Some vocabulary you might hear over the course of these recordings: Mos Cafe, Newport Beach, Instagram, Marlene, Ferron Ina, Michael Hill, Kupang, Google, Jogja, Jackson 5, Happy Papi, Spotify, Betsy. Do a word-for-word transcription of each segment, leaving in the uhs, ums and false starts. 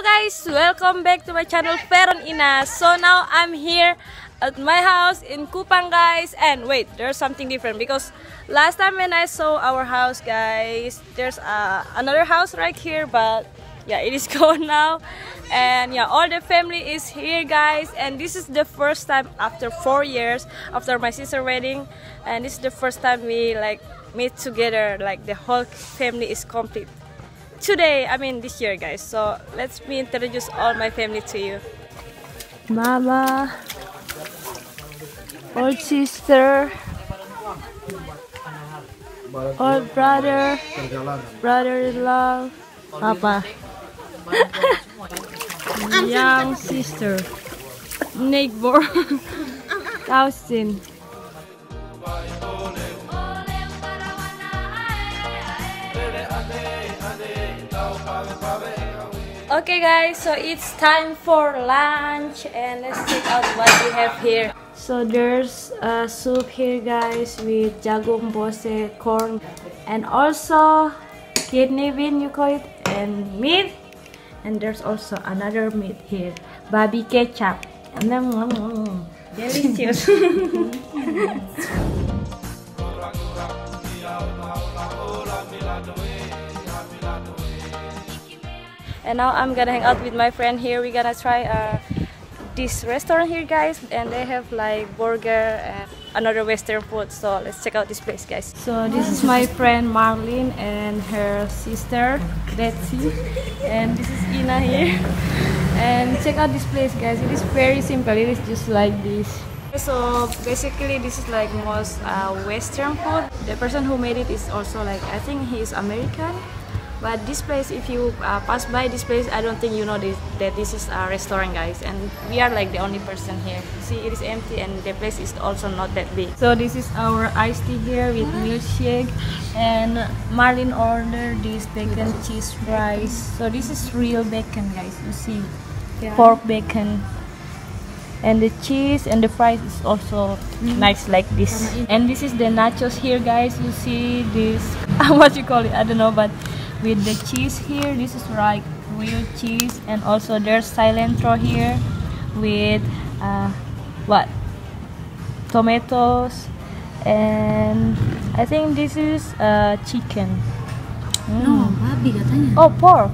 Hello guys, welcome back to my channel Ferron Ina. So now I'm here at my house in Kupang, guys. And wait, there's something different because last time when I saw our house, guys, there's uh, another house right here, but yeah, it is gone now. And yeah, all the family is here, guys. And this is the first time after four years after my sister's wedding, and this is the first time we like meet together, like the whole family is complete today, I mean this year, guys. So let me introduce all my family to you. Mama, old sister, old brother, brother-in-law, Papa, young sister, neighbor, cousin. Okay guys, so it's time for lunch and let's check out what we have here. So there's a soup here, guys, with jagung, bose, corn, and also kidney bean, you call it, and meat. And there's also another meat here, babi ketchup. Delicious. And now I'm gonna hang out with my friend here. We're gonna try uh, this restaurant here, guys. And they have like burger and another Western food. So let's check out this place, guys. So this is my friend Marlene and her sister Betsy. And this is Ina here. And check out this place, guys. It is very simple. It is just like this. So basically this is like most uh, Western food. The person who made it is also like, I think he is American. But this place, if you uh, pass by this place, I don't think you know this, that this is a restaurant, guys. And we are like the only person here. See, it is empty and the place is also not that big. So this is our iced tea here with milkshake. And Marlene ordered this bacon cheese rice. So this is real bacon, guys. You see, yeah. Pork bacon. And the cheese and the fries is also mm. nice like this. And this is the nachos here, guys. You see this, what you call it, I don't know, but with the cheese here, this is like real cheese. And also there's silent throw here with uh, what? Tomatoes. And I think this is uh, chicken. Mm. No, babi katanya. Oh, pork.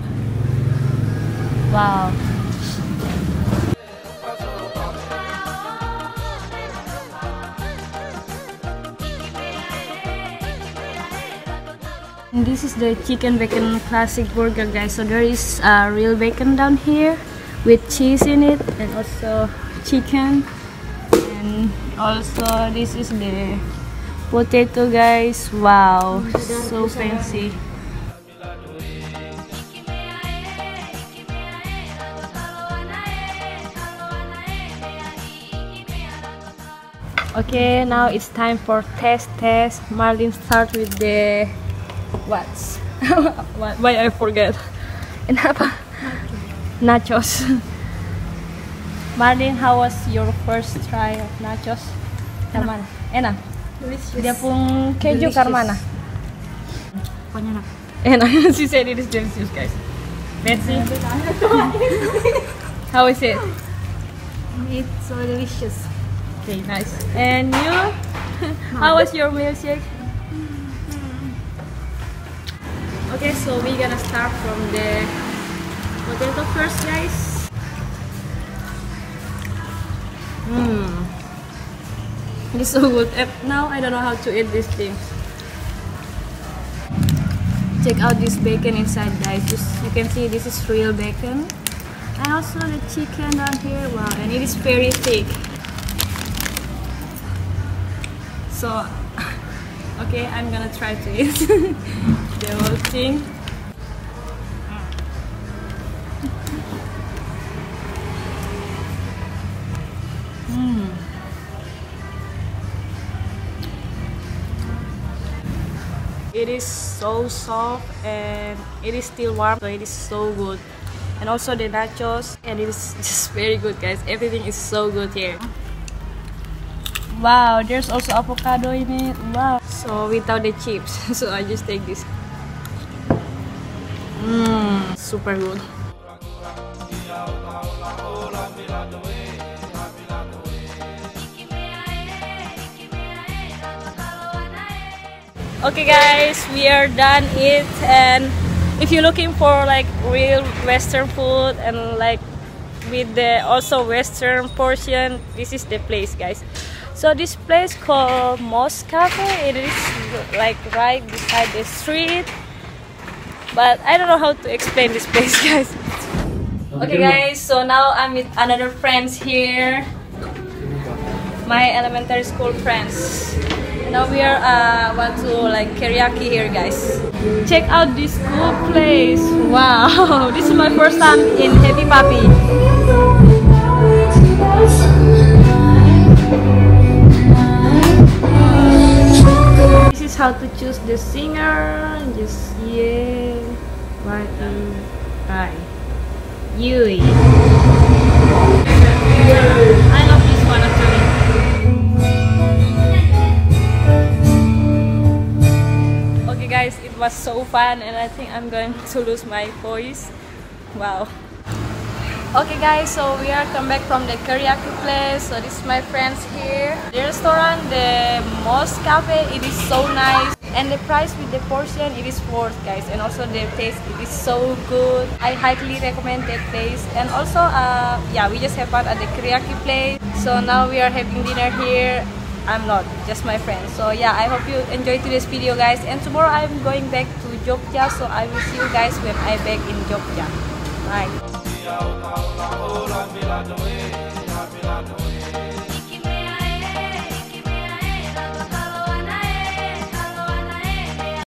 Wow. This is the chicken bacon classic burger, guys. So there is uh, real bacon down here with cheese in it, and also chicken, and also this is the potato, guys. Wow, so fancy. Okay, now it's time for test test. Marlene start with the what? Why I forget? And apa? Nachos. Marlene, how was your first try of nachos? Enak. Enak. Delicious. Dia pun keju karmana. Pokoknya enak. Enak. She said it is delicious, guys. Betsy, how is it? It's so delicious. Okay, nice. And you? How was your milkshake? Okay, so we're gonna start from the potato first, guys. Mmm. It's so good. Now I don't know how to eat this thing. Check out this bacon inside, guys. Just, you can see this is real bacon. And also the chicken down here. Wow, and it is very thick. So, okay, I'm gonna try to eat the whole thing. Mm. It is so soft and it is still warm, so it is so good. And also the nachos, and it is just very good, guys. Everything is so good here. Wow, there's also avocado in it. Wow. So without the chips, so I just take this. Mmm, super good. Okay guys, we are done it, and if you're looking for like real Western food and like with the also Western portion, this is the place guys. So this place called Mos Cafe, it is like right beside the street, but I don't know how to explain this place guys. Okay guys, so now I'm with another friends here, my elementary school friends. Now we are uh, want to like karaoke here guys. Check out this cool place. Wow, this is my first time in Happy Papi. This is how to choose the singer. Just yeah, right and right. Yui. I love this one actually. Okay guys, it was so fun, and I think I'm going to lose my voice. Wow. Okay guys, so we are come back from the karaoke place. So this is my friends here. The restaurant, the Mos Cafe, it is so nice, and the price with the portion, it is worth guys, and also the taste, it is so good. I highly recommend that taste, and also uh, yeah, we just have fun at the karaoke place. So now we are having dinner here. I'm not, just my friends. So yeah, I hope you enjoyed today's video guys, and tomorrow I'm going back to Jogja, so I will see you guys when I'm back in Jogja. Bye. Kau tahu lah orang bila doa, bila doa.